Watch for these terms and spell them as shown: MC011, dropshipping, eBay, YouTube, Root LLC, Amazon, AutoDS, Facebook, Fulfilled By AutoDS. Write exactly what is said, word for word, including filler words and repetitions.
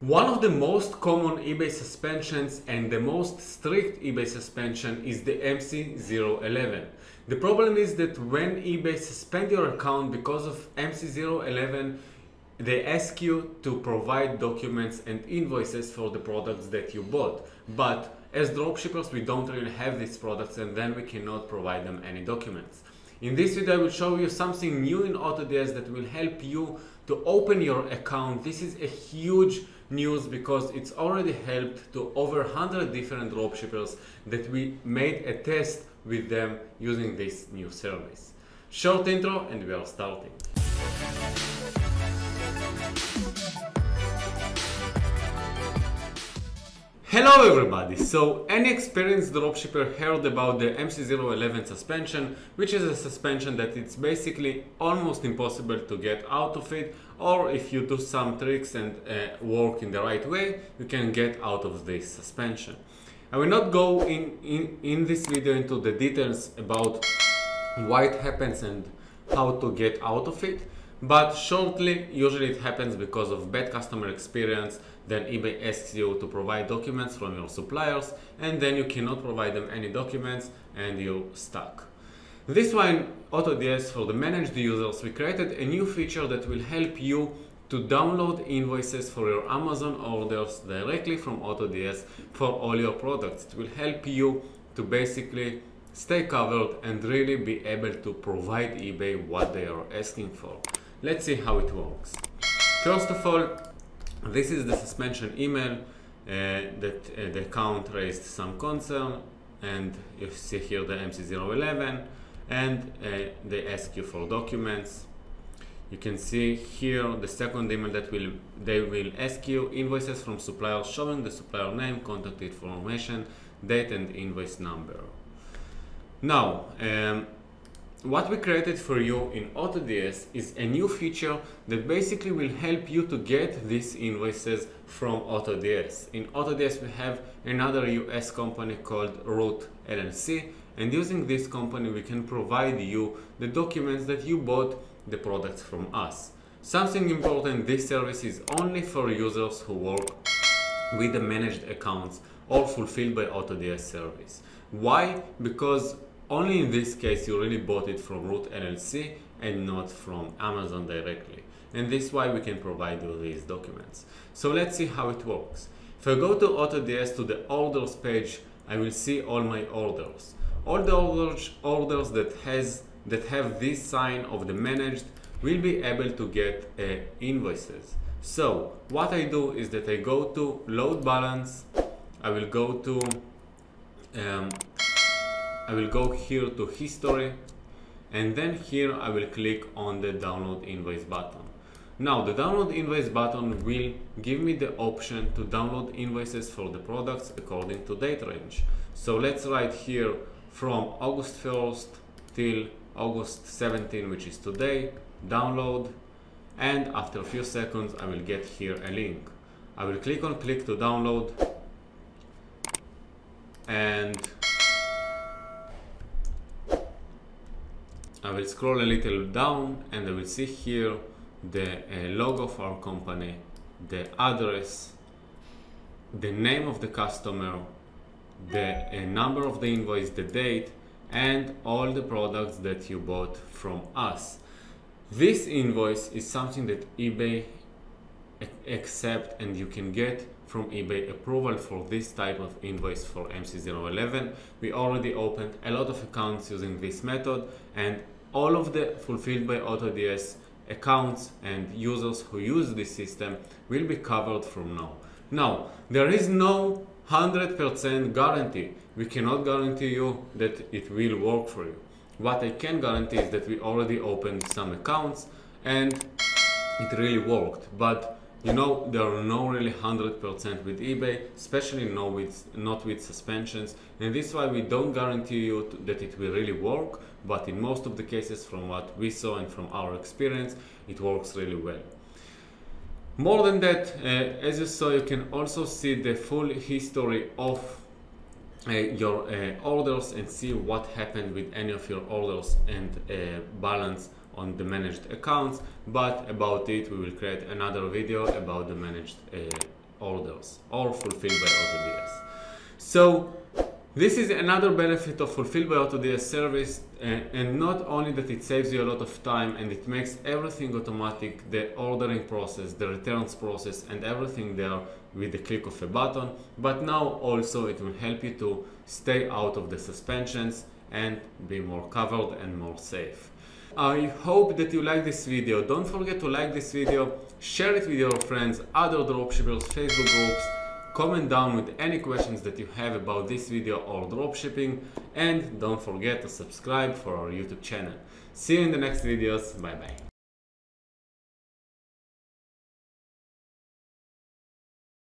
One of the most common eBay suspensions and the most strict eBay suspension is the M C zero one one. The problem is that when eBay suspends your account because of M C zero one one, they ask you to provide documents and invoices for the products that you bought. But as dropshippers, we don't really have these products and then we cannot provide them any documents. In this video, I will show you something new in AutoDS that will help you to open your account. This is a huge news because it's already helped to over one hundred different dropshippers that we made a test with them using this new service. Short intro and we are starting. Hello everybody! So any experienced dropshipper heard about the M C zero one one suspension, which is a suspension that it's basically almost impossible to get out of it, or if you do some tricks and uh, work in the right way, you can get out of this suspension. I will not go in, in, in this video into the details about why it happens and how to get out of it. But shortly, usually it happens because of bad customer experience. Then eBay asks you to provide documents from your suppliers and then you cannot provide them any documents and you're stuck. This one, AutoDS for the managed users, we created a new feature that will help you to download invoices for your Amazon orders directly from AutoDS for all your products. It will help you to basically stay covered and really be able to provide eBay what they are asking for. Let's see how it works. First of all, this is the suspension email uh, that uh, the account raised some concern, and you see here the M C zero one one, and uh, they ask you for documents. You can see here the second email that will they will ask you invoices from suppliers showing the supplier name, contact information, date and invoice number. Now, um, what we created for you in AutoDS is a new feature that basically will help you to get these invoices from AutoDS. In AutoDS, we have another U S company called Root L L C, and using this company, we can provide you the documents that you bought the products from us. Something important, this service is only for users who work with the managed accounts or Fulfilled by AutoDS service. Why? Because only in this case you really bought it from Root L L C and not from Amazon directly, and this is why we can provide you these documents. So let's see how it works. If I go to AutoDS to the orders page, I will see all my orders. All the orders, orders that has that have this sign of the managed will be able to get uh, invoices. So what I do is that I go to load balance. I will go to um, I will go here to history, and then here I will click on the download invoice button. Now the download invoice button will give me the option to download invoices for the products according to date range. So let's write here from August first till August seventeenth, which is today, download, and after a few seconds I will get here a link. I will click on click to download, and I will scroll a little down and I will see here the uh, logo of our company, the address, the name of the customer, the uh, number of the invoice, the date, and all the products that you bought from us. This invoice is something that eBay accepts, and you can get from eBay approval for this type of invoice for M C zero one one. We already opened a lot of accounts using this method, and all of the Fulfilled by AutoDS accounts and users who use this system will be covered from now. Now, there is no one hundred percent guarantee. We cannot guarantee you that it will work for you. What I can guarantee is that we already opened some accounts and it really worked. But you know, there are no really one hundred percent with eBay, especially no with, not with suspensions. And this is why we don't guarantee you to, that it will really work, but in most of the cases from what we saw and from our experience, it works really well. More than that, uh, as you saw, you can also see the full history of uh, your uh, orders and see what happened with any of your orders and uh, balance on the managed accounts, but about it we will create another video about the managed uh, orders or Fulfilled by AutoDS. So this is another benefit of Fulfilled by AutoDS service, and, and not only that it saves you a lot of time and it makes everything automatic, the ordering process, the returns process, and everything there with the click of a button, but now also it will help you to stay out of the suspensions and be more covered and more safe. I hope that you like this video. Don't forget to like this video, share it with your friends, other dropshippers, Facebook groups. Comment down with any questions that you have about this video or dropshipping, and don't forget to subscribe for our YouTube channel. See you in the next videos. Bye bye.